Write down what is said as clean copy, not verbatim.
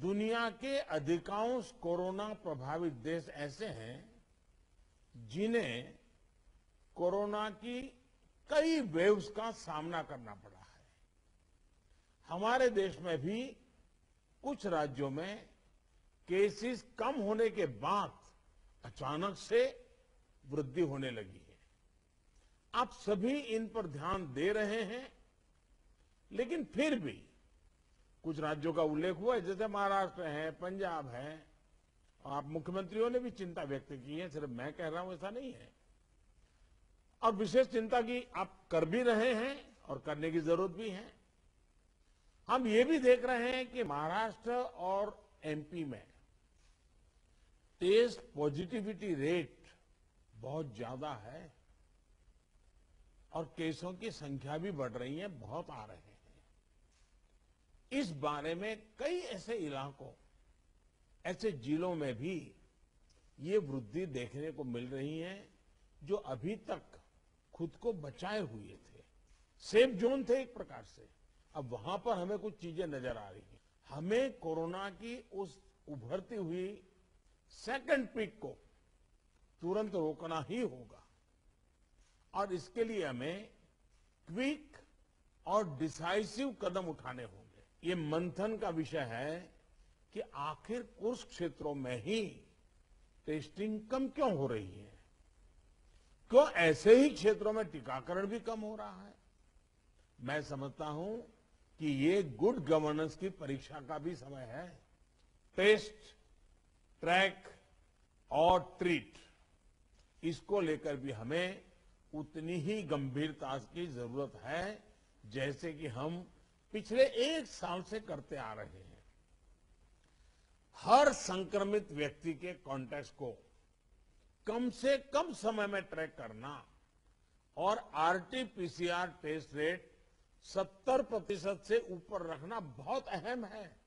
दुनिया के अधिकांश कोरोना प्रभावित देश ऐसे हैं जिन्हें कोरोना की कई वेव्स का सामना करना पड़ा है। हमारे देश में भी कुछ राज्यों में केसेस कम होने के बाद अचानक से वृद्धि होने लगी है। आप सभी इन पर ध्यान दे रहे हैं, लेकिन फिर भी कुछ राज्यों का उल्लेख हुआ है, जैसे महाराष्ट्र है, पंजाब है, और आप मुख्यमंत्रियों ने भी चिंता व्यक्त की है, सिर्फ मैं कह रहा हूं ऐसा नहीं है। और विशेष चिंता की आप कर भी रहे हैं और करने की जरूरत भी है। हम ये भी देख रहे हैं कि महाराष्ट्र और एमपी में टेस्ट पॉजिटिविटी रेट बहुत ज्यादा है और केसों की संख्या भी बढ़ रही है, बहुत आ रहे हैं। इस बारे में कई ऐसे इलाकों, ऐसे जिलों में भी ये वृद्धि देखने को मिल रही है जो अभी तक खुद को बचाए हुए थे, सेफ जोन थे एक प्रकार से। अब वहां पर हमें कुछ चीजें नजर आ रही हैं। हमें कोरोना की उस उभरती हुई सेकंड पीक को तुरंत रोकना ही होगा और इसके लिए हमें क्विक और डिसाइसिव कदम उठाने होंगे। ये मंथन का विषय है कि आखिर कुछ क्षेत्रों में ही टेस्टिंग कम क्यों हो रही है, क्यों ऐसे ही क्षेत्रों में टीकाकरण भी कम हो रहा है। मैं समझता हूं कि ये गुड गवर्नेंस की परीक्षा का भी समय है। टेस्ट, ट्रैक और ट्रीट, इसको लेकर भी हमें उतनी ही गंभीरता की जरूरत है जैसे कि हम पिछले एक साल से करते आ रहे हैं। हर संक्रमित व्यक्ति के कॉन्टैक्ट को कम से कम समय में ट्रैक करना और RT-PCR टेस्ट रेट 70% से ऊपर रखना बहुत अहम है।